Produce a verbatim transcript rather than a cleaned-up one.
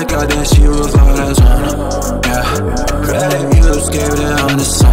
I got that she was all I was on. Yeah, red lips gave it on the sun.